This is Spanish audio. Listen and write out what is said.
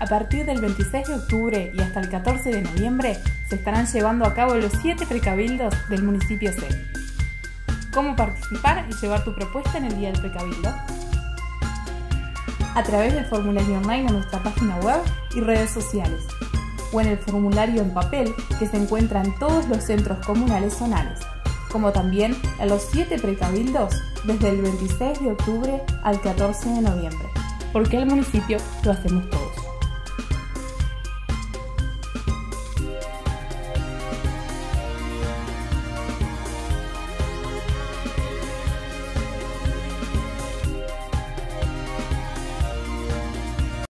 A partir del 26 de octubre y hasta el 14 de noviembre se estarán llevando a cabo los 7 precabildos del municipio C. ¿Cómo participar y llevar tu propuesta en el día del precabildo? A través del formulario online en nuestra página web y redes sociales, o en el formulario en papel que se encuentra en todos los centros comunales zonales, como también en los 7 precabildos desde el 26 de octubre al 14 de noviembre, porque el municipio lo hacemos todos.